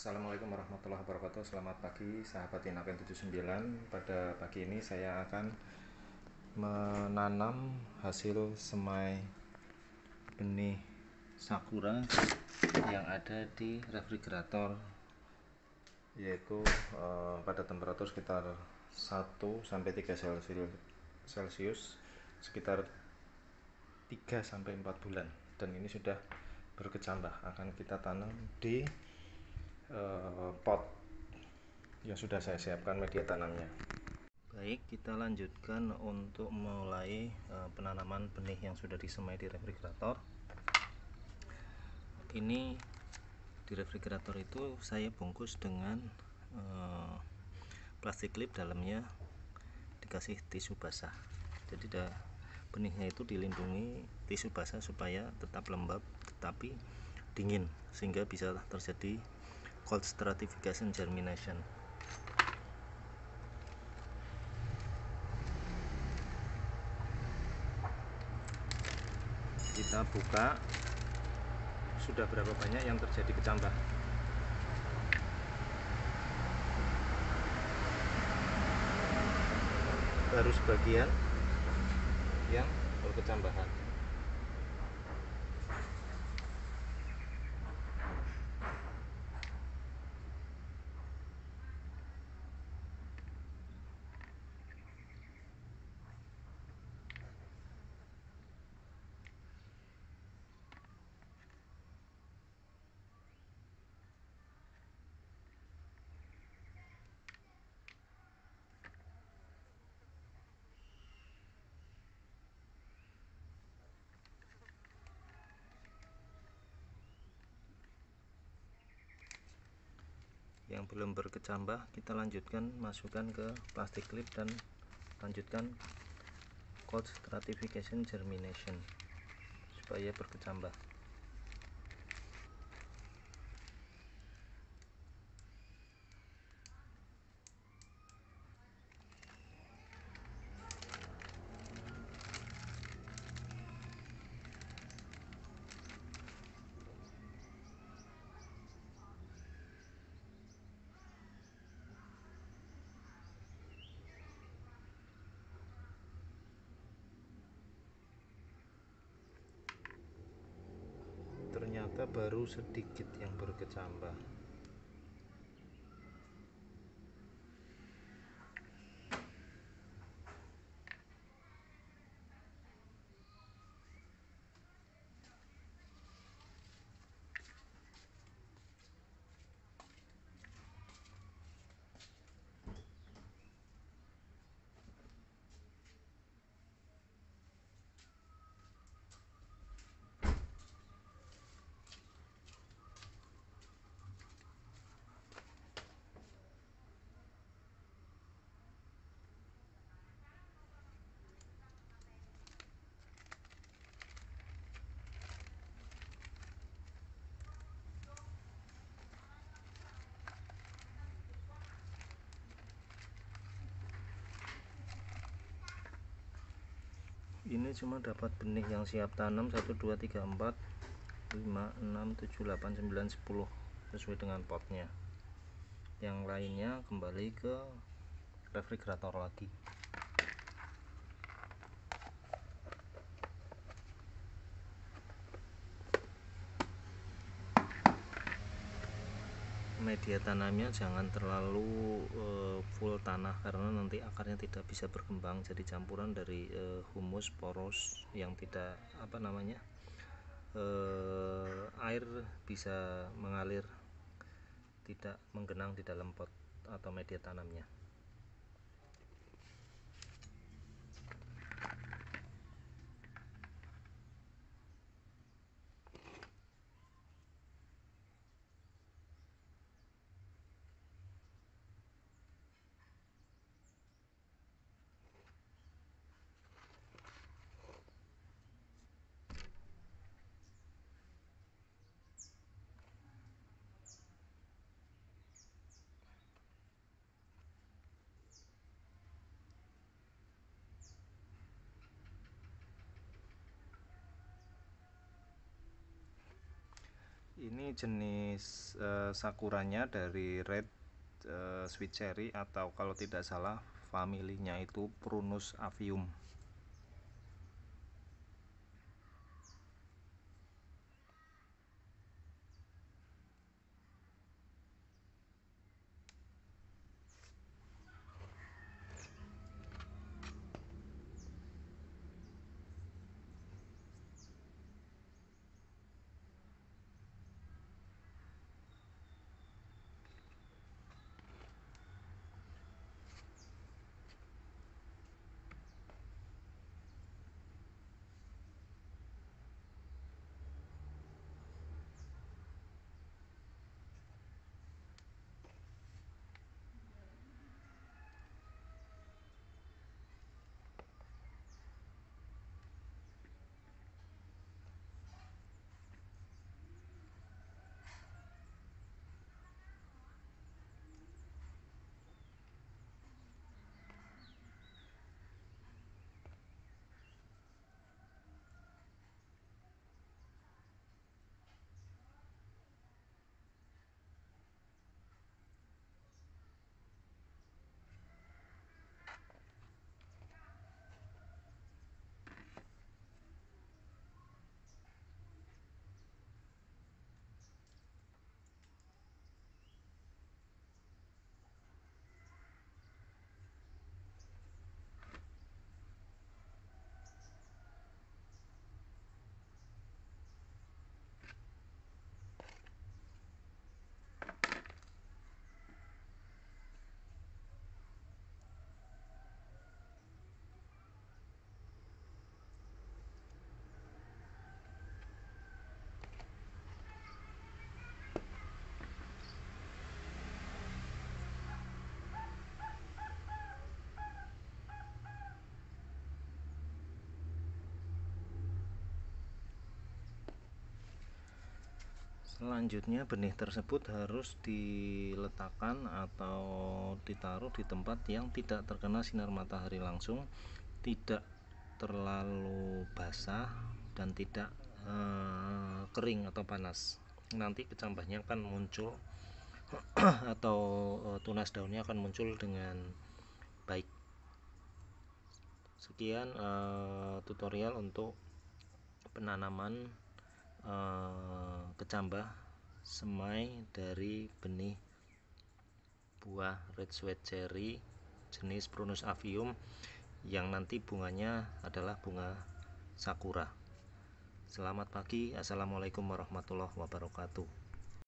Assalamualaikum warahmatullahi wabarakatuh. Selamat pagi sahabat Inaken 79. Pada pagi ini saya akan menanam hasil semai benih Sakura yang ada di refrigerator, yaitu pada temperatur sekitar 1 sampai 3 Celcius sekitar 3 sampai 4 bulan, dan ini sudah berkecambah. Akan kita tanam di pot yang sudah saya siapkan media tanamnya. Baik, kita lanjutkan untuk mulai penanaman benih yang sudah disemai di refrigerator. Ini di refrigerator itu saya bungkus dengan plastik klip, dalamnya dikasih tisu basah. Jadi benihnya itu dilindungi tisu basah supaya tetap lembab tetapi dingin, sehingga bisa terjadi cold stratification germination. Kita buka, sudah berapa banyak yang terjadi kecambah. Baru sebagian yang berkecambahan. Yang belum berkecambah kita lanjutkan, masukkan ke plastik klip dan lanjutkan cold stratification germination supaya berkecambah. Ternyata baru sedikit yang berkecambah. Ini cuma dapat benih yang siap tanam 1, 2, 3, 4, 5, 6, 7, 8, 9, 10 sesuai dengan potnya. Yang lainnya kembali ke refrigerator lagi. Media tanamnya jangan terlalu full tanah, karena nanti akarnya tidak bisa berkembang. Jadi campuran dari humus poros yang tidak air bisa mengalir, tidak menggenang di dalam pot atau media tanamnya. Ini jenis sakuranya dari red sweet cherry, atau kalau tidak salah familinya itu Prunus avium. Selanjutnya benih tersebut harus diletakkan atau ditaruh di tempat yang tidak terkena sinar matahari langsung, tidak terlalu basah, dan tidak kering atau panas. Nanti kecambahnya akan muncul atau tunas daunnya akan muncul dengan baik. Sekian tutorial untuk penanaman kecambah semai dari benih buah red sweet cherry jenis Prunus avium, yang nanti bunganya adalah bunga sakura. Selamat pagi, assalamualaikum warahmatullahi wabarakatuh.